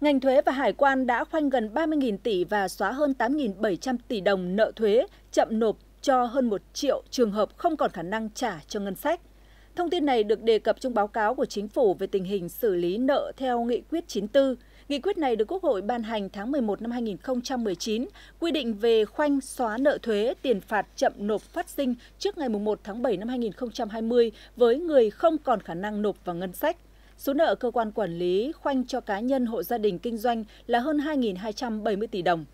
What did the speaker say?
ngành thuế và hải quan đã khoanh gần 30.000 tỷ và xóa hơn 8.700 tỷ đồng nợ thuế chậm nộp cho hơn 1 triệu trường hợp không còn khả năng trả cho ngân sách. Thông tin này được đề cập trong báo cáo của Chính phủ về tình hình xử lý nợ theo Nghị quyết 94. Nghị quyết này được Quốc hội ban hành tháng 11 năm 2019, quy định về khoanh xóa nợ thuế, tiền phạt chậm nộp phát sinh trước ngày 1 tháng 7 năm 2020 với người không còn khả năng nộp vào ngân sách. Số nợ cơ quan quản lý khoanh cho cá nhân hộ gia đình kinh doanh là hơn 2.270 tỷ đồng.